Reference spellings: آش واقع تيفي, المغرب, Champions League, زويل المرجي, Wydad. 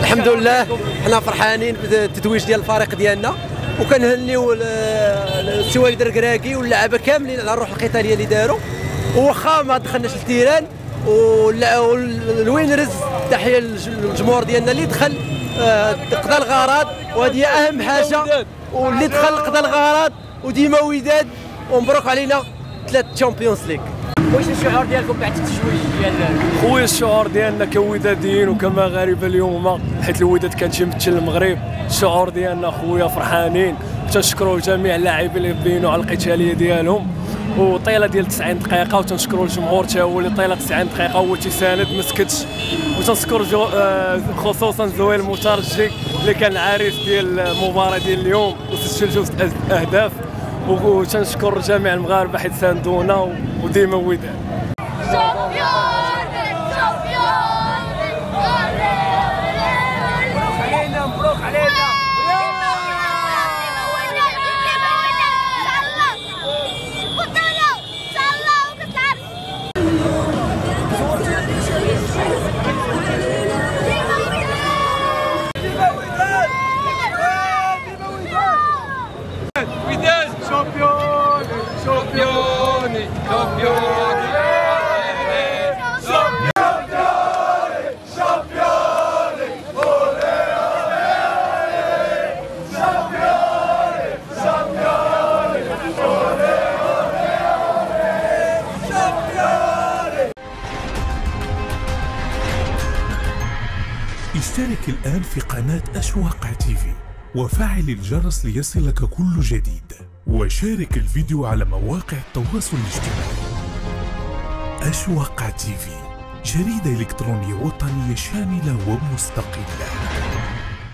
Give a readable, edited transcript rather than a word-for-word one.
الحمد لله حنا فرحانين بالتتويج ديال الفريق ديالنا، وكنهنيو سواء دركراكي واللعابه كاملين على الروح القتاليه اللي داروا، وخا ما دخلناش للتيران. والوينرز تحيه للجمهور ديالنا اللي دخل قضى الغرض، وهذه اهم حاجه، واللي دخل قضى الغرض، وديما وداد، ومبروك علينا 3 تشامبيونز ليغ. واش الشعور ديالكم بعد التتويج ديال خويا؟ الشعور ديالنا كوداديين وكمغاربه اليوم، حيت الوداد كان تيمثل المغرب، الشعور ديالنا خويا فرحانين، تنشكروا جميع اللاعبين اللي بينوا على القتاليه ديالهم وطيله ديال 90 دقيقه، وتنشكروا الجمهور حتى هو اللي طيله 90 دقيقه هو تيساند ما سكتش، وتنشكر خصوصا زويل المرجي اللي كان العريس ديال المباراه ديال اليوم وسجل 2 أهداف، وتنشكر جميع المغاربه حيت ساندونا وديما وداد. Wydad! Championi! Championi! Championi! اشترك الآن في قناة آش واقع تيفي وفعل الجرس ليصلك كل جديد، وشارك الفيديو على مواقع التواصل الاجتماعي. آش واقع تيفي، جريدة إلكترونية وطنية شاملة ومستقلة.